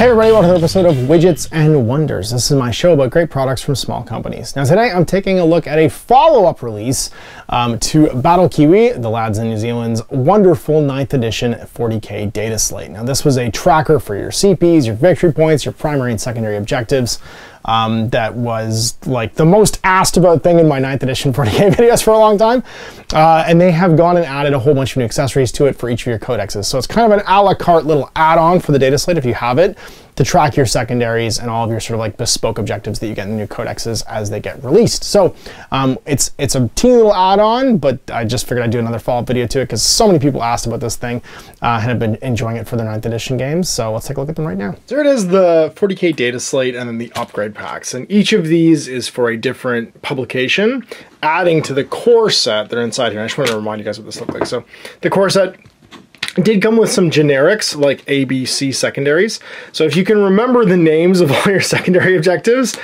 Hey everybody, welcome to another episode of Widgets and Wonders. This is my show about great products from small companies. Now today I'm taking a look at a follow-up release to Battle Kiwi, the lads in New Zealand's wonderful 9th edition 40K data slate. Now this was a tracker for your CPs, your victory points, your primary and secondary objectives. That was like the most asked about thing in my 9th edition 40K videos for a long time. And they have gone and added a whole bunch of new accessories to it for each of your codexes. So it's kind of an a la carte little add-on for the data slate if you have it, to track your secondaries and all of your sort of like bespoke objectives that you get in the new codexes as they get released. So it's a teeny little add-on, but I just figured I'd do another follow-up video to it because so many people asked about this thing and have been enjoying it for their 9th edition games. So let's take a look at them right now. So here it is, the 40K data slate and then the upgrade packs. And each of these is for a different publication, adding to the core set that are inside here. I just want to remind you guys what this looked like. So the core set did come with some generics like A, B, C secondaries. So if you can remember the names of all your secondary objectives,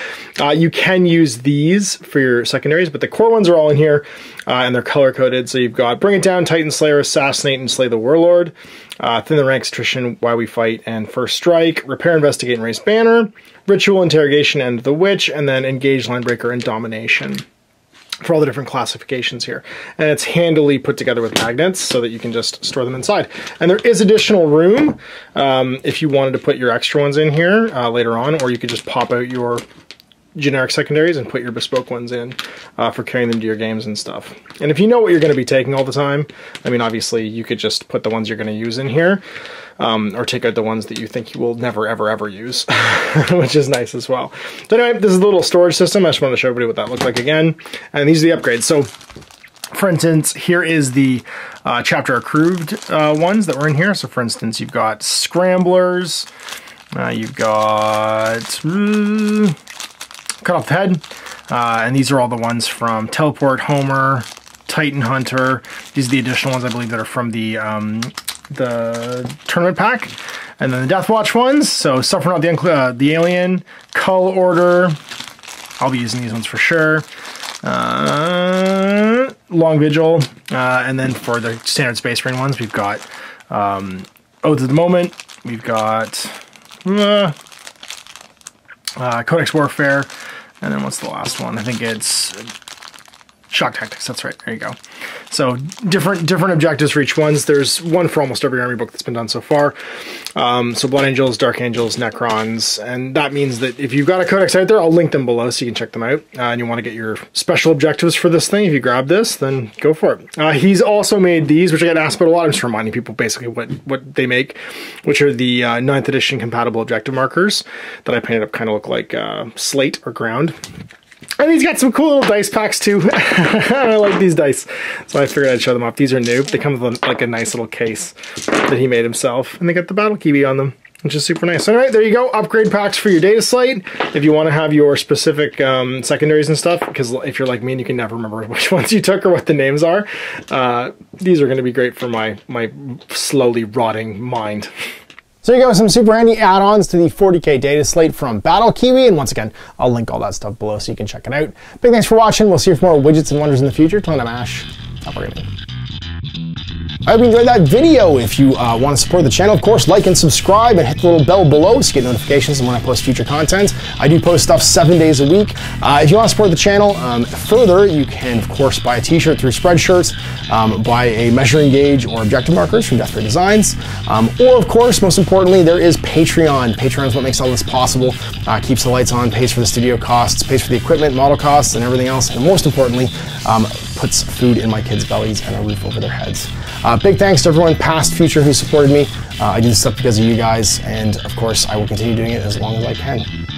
you can use these for your secondaries, but the core ones are all in here and they're color coded. So you've got Bring It Down, Titan Slayer, Assassinate and Slay the Warlord, Thin the Ranks, Attrition, Why We Fight, and First Strike, Repair, Investigate and Raise Banner, Ritual, Interrogation and The Witch, and then Engage, Linebreaker and Domination, for all the different classifications here. And it's handily put together with magnets so that you can just store them inside. And there is additional room if you wanted to put your extra ones in here later on, or you could just pop out your generic secondaries and put your bespoke ones in for carrying them to your games and stuff. And if you know what you're going to be taking all the time, I mean, obviously you could just put the ones you're going to use in here, or take out the ones that you think you will never, ever, ever use, which is nice as well. So anyway, this is a little storage system. I just wanted to show everybody what that looked like again. And these are the upgrades. So for instance, here is the chapter approved ones that were in here. So for instance, you've got Scramblers, you've got Cut Off the Head, and these are all the ones from Teleport, Homer, Titan Hunter. These are the additional ones I believe that are from the tournament pack, and then the Death Watch ones. So Suffer Not the, the Alien, Cull Order. I'll be using these ones for sure. Long Vigil, and then for the standard Space Marine ones, we've got Oath of the Moment. We've got Codex Warfare. And then what's the last one? I think it's Shock Tactics. That's right. There you go. So different objectives for each ones. There's one for almost every army book that's been done so far. So Blood Angels, Dark Angels, Necrons. And that means that if you've got a codex out there, I'll link them below so you can check them out. And you want to get your special objectives for this thing. If you grab this, then go for it. He's also made these, which I get asked about a lot. I'm just reminding people basically what they make, which are the 9th edition compatible objective markers that I painted up kind of look like slate or ground. And he's got some cool little dice packs too. I like these dice, so I figured I'd show them off. These are new. They come with like a nice little case that he made himself, and they got the Battle Kiwi on them, which is super nice. So all right, there you go. Upgrade packs for your data slate. If you want to have your specific secondaries and stuff, because if you're like me and you can never remember which ones you took or what the names are, these are going to be great for my slowly rotting mind. So you go with some super handy add-ons to the 40K data slate from Battle Kiwi, and once again, I'll link all that stuff below so you can check it out. Big thanks for watching. We'll see you for more Widgets and Wonders in the future. Till then, I'm Ash. Have a great day. I hope you enjoyed that video. If you want to support the channel, of course, like and subscribe and hit the little bell below so you get notifications when I post future content. I do post stuff 7 days a week. If you want to support the channel further, you can, of course, buy a t-shirt through Spreadshirts, buy a measuring gauge or objective markers from Death Ray Designs, or, of course, most importantly, there is Patreon. Patreon is what makes all this possible, keeps the lights on, pays for the studio costs, pays for the equipment, model costs, and everything else, and most importantly, puts food in my kids' bellies and a roof over their heads. Big thanks to everyone past, future, who supported me. I do this stuff because of you guys, and of course I will continue doing it as long as I can.